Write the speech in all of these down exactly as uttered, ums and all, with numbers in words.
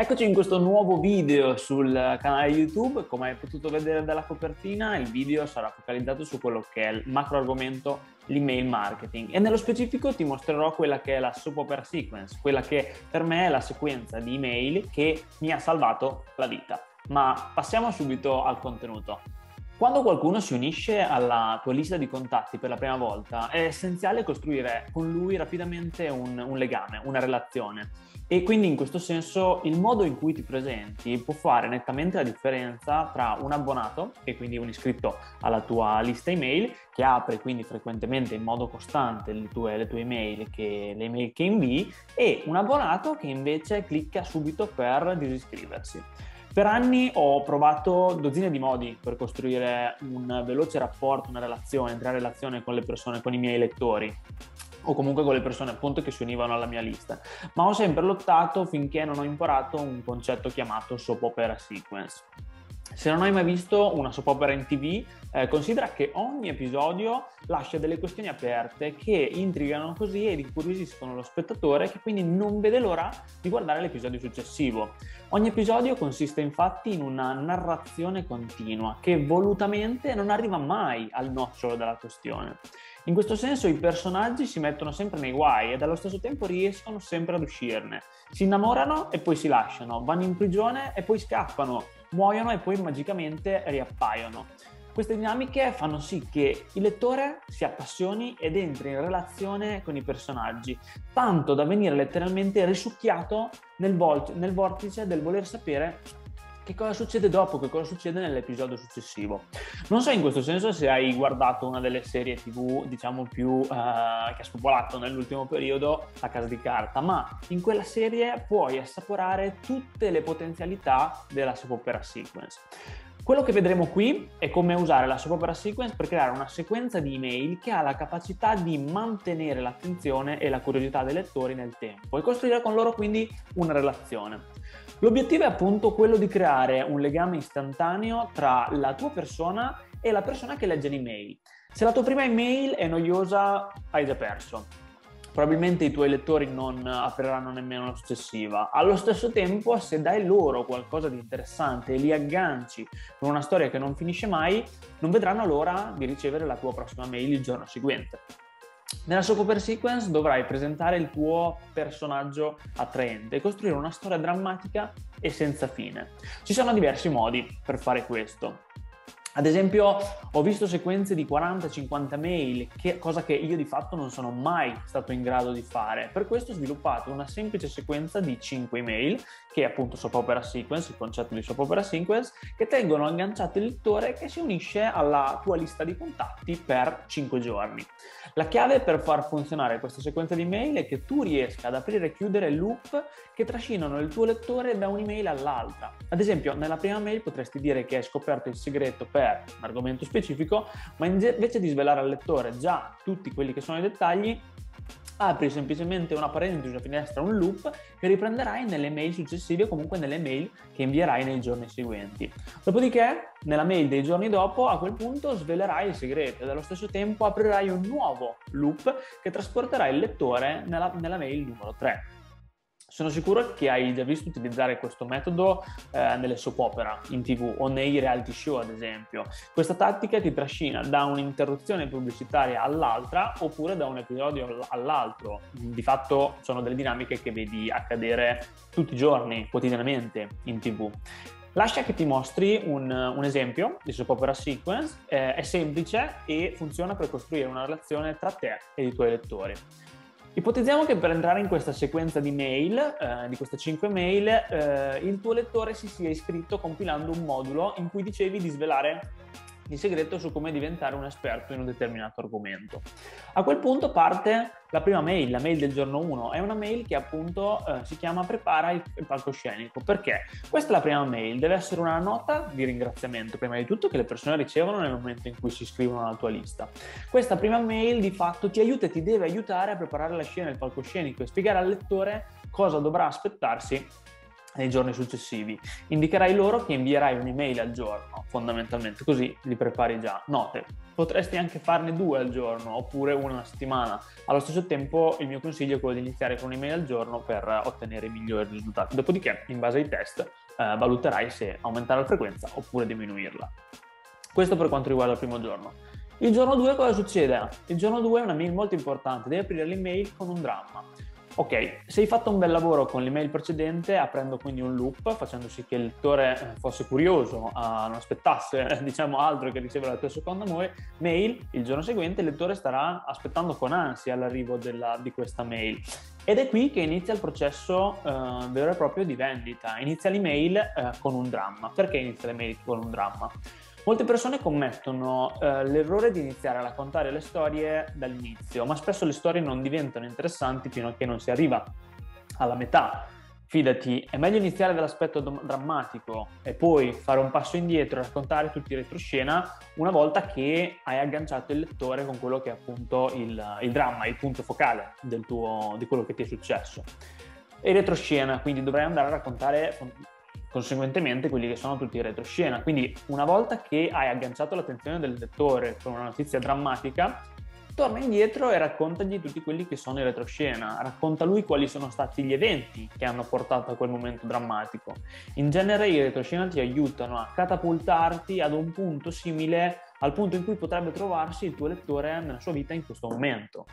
Eccoci in questo nuovo video sul canale YouTube. Come hai potuto vedere dalla copertina, il video sarà focalizzato su quello che è il macro argomento, l'email marketing, e nello specifico ti mostrerò quella che è la Soap Opera Sequence, quella che per me è la sequenza di email che mi ha salvato la vita. Ma passiamo subito al contenuto. Quando qualcuno si unisce alla tua lista di contatti per la prima volta, è essenziale costruire con lui rapidamente un, un legame, una relazione, e quindi in questo senso il modo in cui ti presenti può fare nettamente la differenza tra un abbonato, e quindi un iscritto alla tua lista email, che apre quindi frequentemente in modo costante le tue, le tue email, che, le email che invii, e un abbonato che invece clicca subito per disiscriversi. Per anni ho provato dozzine di modi per costruire un veloce rapporto, una relazione, entrare in relazione con le persone, con i miei lettori, o comunque con le persone appunto che si univano alla mia lista, ma ho sempre lottato finché non ho imparato un concetto chiamato Soap Opera Sequence. Se non hai mai visto una soap opera in tivù, eh, considera che ogni episodio lascia delle questioni aperte che intrigano così ed incuriosiscono lo spettatore, che quindi non vede l'ora di guardare l'episodio successivo. Ogni episodio consiste infatti in una narrazione continua che volutamente non arriva mai al nocciolo della questione. In questo senso i personaggi si mettono sempre nei guai ed allo stesso tempo riescono sempre ad uscirne. Si innamorano e poi si lasciano, vanno in prigione e poi scappano, muoiono e poi magicamente riappaiono. Queste dinamiche fanno sì che il lettore si appassioni ed entri in relazione con i personaggi, tanto da venire letteralmente risucchiato nel, nel vortice del voler sapere che cosa succede dopo, che cosa succede nell'episodio successivo. Non so in questo senso se hai guardato una delle serie tivù, diciamo più eh, che ha spopolato nell'ultimo periodo, La Casa di Carta, ma in quella serie puoi assaporare tutte le potenzialità della Soap Opera Sequence. Quello che vedremo qui è come usare la Soap Opera Sequence per creare una sequenza di email che ha la capacità di mantenere l'attenzione e la curiosità dei lettori nel tempo e costruire con loro quindi una relazione. L'obiettivo è appunto quello di creare un legame istantaneo tra la tua persona e la persona che legge l'email. Se la tua prima email è noiosa, hai già perso. Probabilmente i tuoi lettori non apriranno nemmeno la successiva. Allo stesso tempo, se dai loro qualcosa di interessante e li agganci con una storia che non finisce mai, non vedranno l'ora di ricevere la tua prossima mail il giorno seguente. Nella Soap Opera Sequence dovrai presentare il tuo personaggio attraente e costruire una storia drammatica e senza fine. Ci sono diversi modi per fare questo. Ad esempio, ho visto sequenze di quaranta cinquanta mail, che, cosa che io di fatto non sono mai stato in grado di fare. Per questo ho sviluppato una semplice sequenza di cinque email, che è appunto Soap Opera Sequence, il concetto di Soap Opera Sequence, che tengono agganciato il lettore che si unisce alla tua lista di contatti per cinque giorni. La chiave per far funzionare questa sequenza di email è che tu riesca ad aprire e chiudere loop che trascinano il tuo lettore da un'email all'altra. Ad esempio, nella prima mail potresti dire che hai scoperto il segreto per un argomento specifico, ma invece di svelare al lettore già tutti quelli che sono i dettagli, apri semplicemente una parentesi, una finestra, un loop che riprenderai nelle mail successive o comunque nelle mail che invierai nei giorni seguenti. Dopodiché, nella mail dei giorni dopo, a quel punto svelerai il segreto ed allo stesso tempo aprirai un nuovo loop che trasporterà il lettore nella, nella mail numero tre. Sono sicuro che hai già visto utilizzare questo metodo eh, nelle soap opera in tivù o nei reality show, ad esempio. Questa tattica ti trascina da un'interruzione pubblicitaria all'altra oppure da un episodio all'altro. Di fatto sono delle dinamiche che vedi accadere tutti i giorni, quotidianamente, in tivù. Lascia che ti mostri un, un esempio di Soap Opera Sequence. Eh, è semplice e funziona per costruire una relazione tra te e i tuoi lettori. Ipotizziamo che per entrare in questa sequenza di mail, eh, di queste cinque mail, eh, il tuo lettore si sia iscritto compilando un modulo in cui dicevi di svelare il segreto su come diventare un esperto in un determinato argomento. A quel punto parte la prima mail, la mail del giorno uno, è una mail che appunto eh, si chiama Prepara il palcoscenico. Perché? Questa è la prima mail, deve essere una nota di ringraziamento, prima di tutto, che le persone ricevono nel momento in cui si iscrivono alla tua lista. Questa prima mail di fatto ti aiuta e ti deve aiutare a preparare la scena del palcoscenico e spiegare al lettore cosa dovrà aspettarsi nei giorni successivi. Indicherai loro che invierai un'email al giorno, fondamentalmente, così li prepari già. Note, potresti anche farne due al giorno oppure una alla settimana. Allo stesso tempo il mio consiglio è quello di iniziare con un'email al giorno per ottenere i migliori risultati. Dopodiché, in base ai test, eh, valuterai se aumentare la frequenza oppure diminuirla. Questo per quanto riguarda il primo giorno. Il giorno due cosa succede? Il giorno due è una mail molto importante, devi aprire l'email con un dramma. Ok, se hai fatto un bel lavoro con l'email precedente, aprendo quindi un loop, facendo sì che il lettore fosse curioso, non aspettasse, diciamo, altro che ricevere la tua seconda mail, il giorno seguente il lettore starà aspettando con ansia l'arrivo della, di questa mail. Ed è qui che inizia il processo eh, vero e proprio di vendita. Inizia l'email eh, con un dramma. Perché inizia l'email con un dramma? Molte persone commettono eh, l'errore di iniziare a raccontare le storie dall'inizio, ma spesso le storie non diventano interessanti fino a che non si arriva alla metà. Fidati, è meglio iniziare dall'aspetto drammatico e poi fare un passo indietro e raccontare tutti i retroscena una volta che hai agganciato il lettore con quello che è appunto il, il dramma, il punto focale del tuo, di quello che ti è successo. E retroscena, quindi dovrai andare a raccontare conseguentemente quelli che sono tutti i retroscena, quindi una volta che hai agganciato l'attenzione del lettore con una notizia drammatica, torna indietro e raccontagli tutti quelli che sono i retroscena, racconta lui quali sono stati gli eventi che hanno portato a quel momento drammatico. In genere i retroscena ti aiutano a catapultarti ad un punto simile al punto in cui potrebbe trovarsi il tuo lettore nella sua vita in questo momento.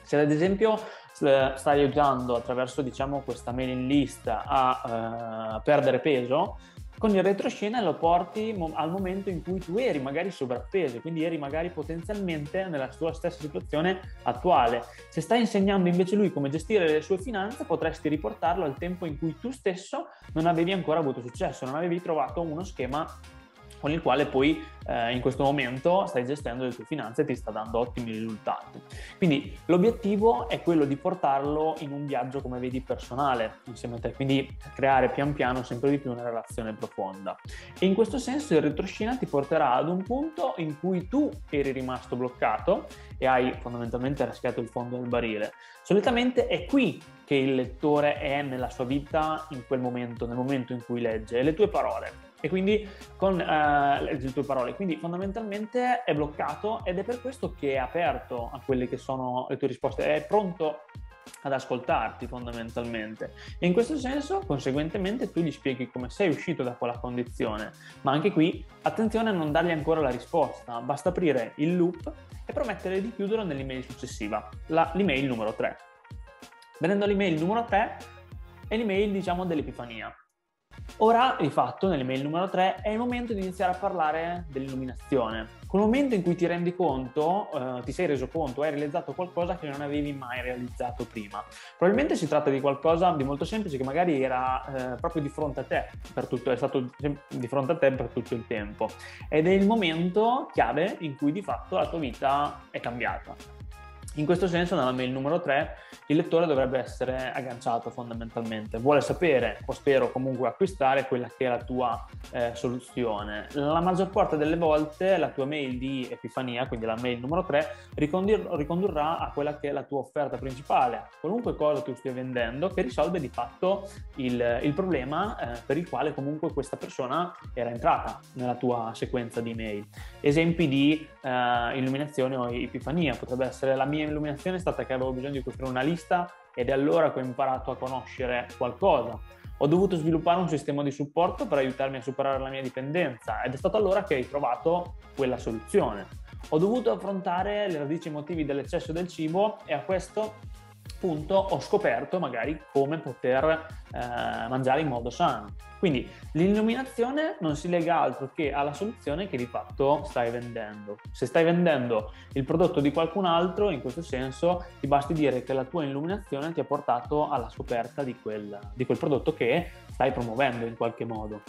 Se ad esempio stai aiutando attraverso, diciamo, questa mailing list a eh, perdere peso, con il retroscena lo porti al momento in cui tu eri magari sovrappeso, quindi eri magari potenzialmente nella tua stessa situazione attuale. Se stai insegnando invece lui come gestire le sue finanze, potresti riportarlo al tempo in cui tu stesso non avevi ancora avuto successo, non avevi trovato uno schema con il quale poi eh, in questo momento stai gestendo le tue finanze e ti sta dando ottimi risultati. Quindi l'obiettivo è quello di portarlo in un viaggio, come vedi, personale insieme a te, quindi creare pian piano sempre di più una relazione profonda. E in questo senso il retroscena ti porterà ad un punto in cui tu eri rimasto bloccato e hai fondamentalmente raschiato il fondo del barile. Solitamente è qui che il lettore è nella sua vita in quel momento, nel momento in cui legge le tue parole. E quindi con eh, le tue parole, quindi fondamentalmente è bloccato ed è per questo che è aperto a quelle che sono le tue risposte, è pronto ad ascoltarti fondamentalmente. E in questo senso conseguentemente tu gli spieghi come sei uscito da quella condizione, ma anche qui attenzione a non dargli ancora la risposta, basta aprire il loop e promettere di chiuderlo nell'email successiva, l'email numero tre. Venendo all'email numero tre è l'email, diciamo, dell'epifania. Ora, di fatto, nell'email numero tre è il momento di iniziare a parlare dell'illuminazione. Quel momento in cui ti rendi conto, eh, ti sei reso conto, hai realizzato qualcosa che non avevi mai realizzato prima. Probabilmente si tratta di qualcosa di molto semplice che magari era eh, proprio di fronte a te per tutto, è stato di fronte a te per tutto il tempo. Ed è il momento chiave in cui di fatto la tua vita è cambiata. In questo senso, nella mail numero tre, il lettore dovrebbe essere agganciato fondamentalmente. Vuole sapere, o spero comunque acquistare, quella che è la tua eh, soluzione. La maggior parte delle volte la tua mail di epifania, quindi la mail numero tre, ricondurrà a quella che è la tua offerta principale, qualunque cosa tu stia vendendo, che risolve di fatto il, il problema eh, per il quale comunque questa persona era entrata nella tua sequenza di mail. Esempi di eh, illuminazione o epifania: potrebbe essere la mia illuminazione è stata che avevo bisogno di costruire una lista ed è allora che ho imparato a conoscere qualcosa. Ho dovuto sviluppare un sistema di supporto per aiutarmi a superare la mia dipendenza ed è stato allora che hai trovato quella soluzione. Ho dovuto affrontare le radici emotive dell'eccesso del cibo e a questo punto ho scoperto magari come poter eh, mangiare in modo sano. Quindi l'illuminazione non si lega altro che alla soluzione che di fatto stai vendendo. Se stai vendendo il prodotto di qualcun altro, in questo senso ti basti dire che la tua illuminazione ti ha portato alla scoperta di quel, di quel prodotto che stai promuovendo in qualche modo.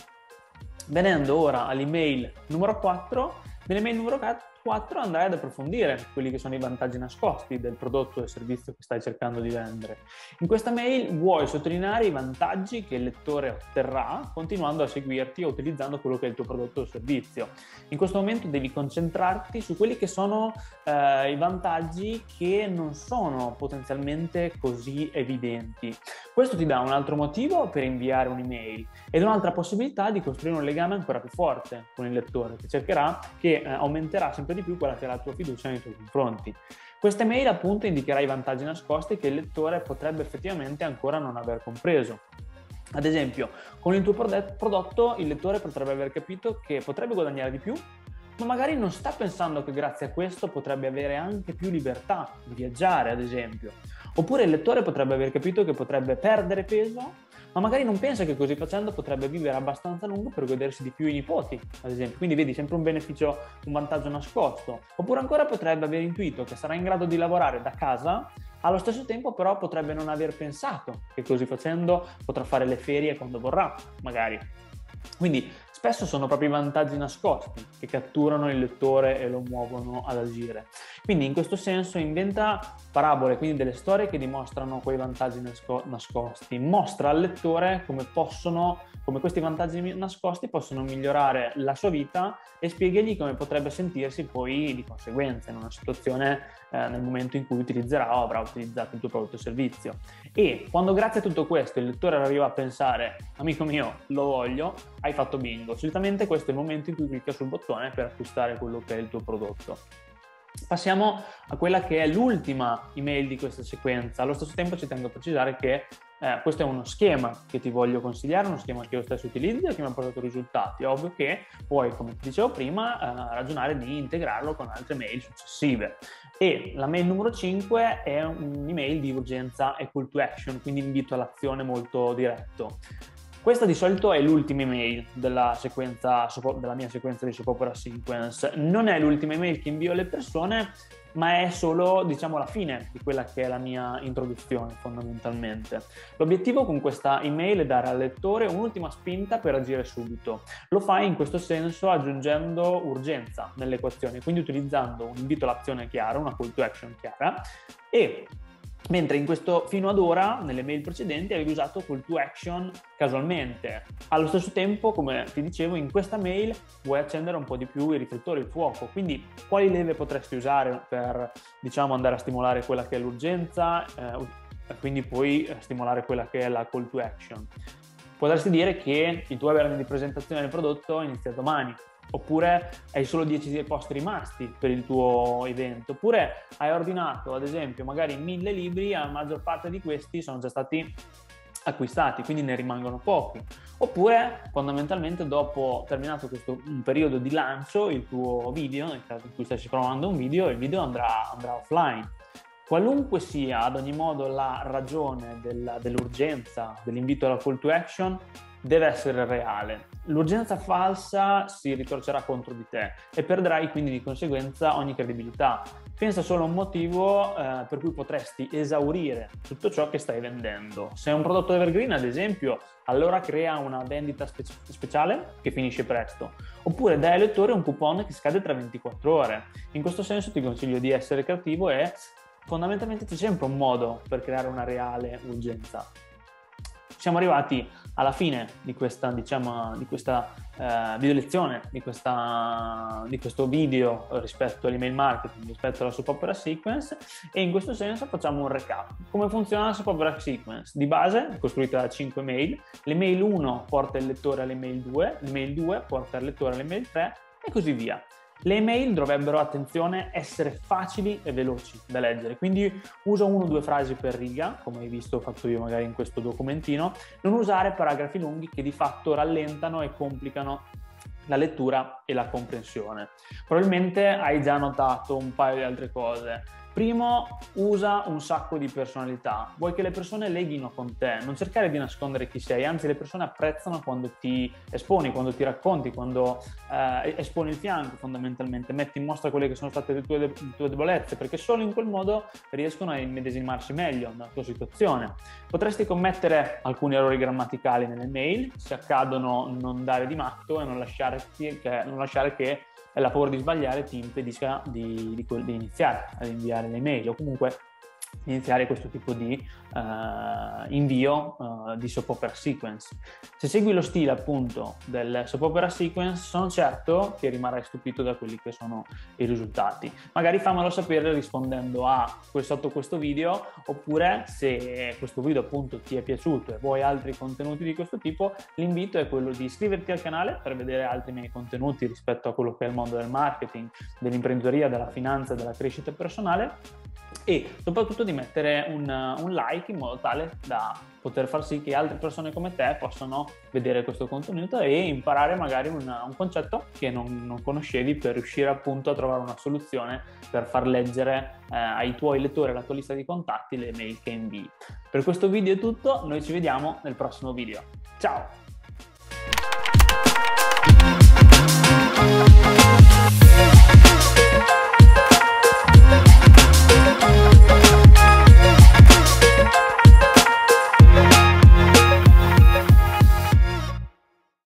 Venendo ora all'email numero quattro, nell'email numero quattro, andrai ad approfondire quelli che sono i vantaggi nascosti del prodotto o del servizio che stai cercando di vendere. In questa mail vuoi sottolineare i vantaggi che il lettore otterrà continuando a seguirti o utilizzando quello che è il tuo prodotto o servizio. In questo momento devi concentrarti su quelli che sono eh, i vantaggi che non sono potenzialmente così evidenti. Questo ti dà un altro motivo per inviare un'email ed un'altra possibilità di costruire un legame ancora più forte con il lettore, che cercherà che eh, aumenterà sempre di più quella che è la tua fiducia nei tuoi confronti. Questa email appunto indicherà i vantaggi nascosti che il lettore potrebbe effettivamente ancora non aver compreso. Ad esempio, con il tuo prodotto il lettore potrebbe aver capito che potrebbe guadagnare di più, ma magari non sta pensando che grazie a questo potrebbe avere anche più libertà di viaggiare, ad esempio. Oppure il lettore potrebbe aver capito che potrebbe perdere peso, ma magari non pensa che così facendo potrebbe vivere abbastanza a lungo per godersi di più i nipoti, ad esempio. Quindi vedi, sempre un beneficio, un vantaggio nascosto. Oppure ancora potrebbe aver intuito che sarà in grado di lavorare da casa, allo stesso tempo però potrebbe non aver pensato che così facendo potrà fare le ferie quando vorrà, magari. Quindi spesso sono proprio i vantaggi nascosti che catturano il lettore e lo muovono ad agire. Quindi in questo senso inventa parabole, quindi delle storie che dimostrano quei vantaggi nascosti. Mostra al lettore come possono, come questi vantaggi nascosti possono migliorare la sua vita e spiegagli come potrebbe sentirsi poi di conseguenza in una situazione eh, nel momento in cui utilizzerà o avrà utilizzato il tuo prodotto o servizio. E quando grazie a tutto questo il lettore arriva a pensare "amico mio, lo voglio", hai fatto bingo. Solitamente questo è il momento in cui clicca sul bottone per acquistare quello che è il tuo prodotto. Passiamo a quella che è l'ultima email di questa sequenza. Allo stesso tempo ci tengo a precisare che eh, questo è uno schema che ti voglio consigliare, uno schema che io stesso utilizzo e che mi ha portato risultati. È ovvio che puoi, come ti dicevo prima, eh, ragionare di integrarlo con altre mail successive. E la mail numero cinque è un'email di urgenza e call to action, quindi invito all'azione molto diretto. Questa di solito è l'ultima email della, sequenza, della mia sequenza di Soap Opera Sequence. Non è l'ultima email che invio alle persone, ma è solo, diciamo, la fine di quella che è la mia introduzione, fondamentalmente. L'obiettivo con questa email è dare al lettore un'ultima spinta per agire subito. Lo fai in questo senso aggiungendo urgenza nell'equazione, quindi utilizzando un invito all'azione chiaro, una call to action chiara, e mentre in questo, fino ad ora, nelle mail precedenti, avevi usato call to action casualmente. Allo stesso tempo, come ti dicevo, in questa mail vuoi accendere un po' di più i riflettori, il fuoco. Quindi quali leve potresti usare per, diciamo, andare a stimolare quella che è l'urgenza e eh, quindi poi stimolare quella che è la call to action? Potresti dire che il tuo webinar di presentazione del prodotto inizia domani, oppure hai solo dieci posti rimasti per il tuo evento, oppure hai ordinato, ad esempio, magari mille libri, la maggior parte di questi sono già stati acquistati, quindi ne rimangono pochi. Oppure, fondamentalmente, dopo terminato questo un periodo di lancio, il tuo video, nel caso in cui stai provando un video, il video andrà, andrà offline. Qualunque sia, ad ogni modo, la ragione dell'urgenza, dell'invito alla call to action, deve essere reale. L'urgenza falsa si ritorcerà contro di te e perderai quindi di conseguenza ogni credibilità. Pensa solo a un motivo eh, per cui potresti esaurire tutto ciò che stai vendendo. Se è un prodotto evergreen, ad esempio, allora crea una vendita spe speciale che finisce presto, oppure dai al lettore un coupon che scade tra ventiquattro ore. In questo senso ti consiglio di essere creativo e fondamentalmente c'è sempre un modo per creare una reale urgenza. Siamo arrivati alla fine di questa, diciamo, di questa eh, video lezione, di, questa, di questo video rispetto all'email marketing, rispetto alla Soap Opera Sequence, e in questo senso facciamo un recap. Come funziona la Soap Opera Sequence? Di base è costruita da cinque mail. L'email uno porta il lettore all'email due, l'email due porta il lettore all'email tre e così via. Le email dovrebbero, attenzione, essere facili e veloci da leggere, quindi usa uno o due frasi per riga, come hai visto ho fatto io magari in questo documentino. Non usare paragrafi lunghi che di fatto rallentano e complicano la lettura e la comprensione. Probabilmente hai già notato un paio di altre cose. Primo, usa un sacco di personalità. Vuoi che le persone leghino con te, non cercare di nascondere chi sei, anzi le persone apprezzano quando ti esponi, quando ti racconti, quando eh, esponi il fianco fondamentalmente, metti in mostra quelle che sono state le tue, le tue debolezze, perché solo in quel modo riescono a immedesimarsi meglio nella tua situazione. Potresti commettere alcuni errori grammaticali nelle mail, se accadono non dare di matto e non lasciare che, non lasciare che la paura di sbagliare ti impedisca di, di, di iniziare ad inviare le mail o comunque iniziare questo tipo di uh, invio uh, di Soap Opera Sequence. Se segui lo stile appunto del Soap Opera Sequence, sono certo che rimarrai stupito da quelli che sono i risultati. Magari fammelo sapere rispondendo a sotto questo video, oppure se questo video appunto ti è piaciuto e vuoi altri contenuti di questo tipo, l'invito è quello di iscriverti al canale per vedere altri miei contenuti rispetto a quello che è il mondo del marketing, dell'imprenditoria, della finanza, della crescita personale, e soprattutto di mettere un, un like in modo tale da poter far sì che altre persone come te possano vedere questo contenuto e imparare magari una, un concetto che non, non conoscevi, per riuscire appunto a trovare una soluzione per far leggere eh, ai tuoi lettori, alla tua lista di contatti, le mail che invii. Per questo video è tutto, noi ci vediamo nel prossimo video. Ciao!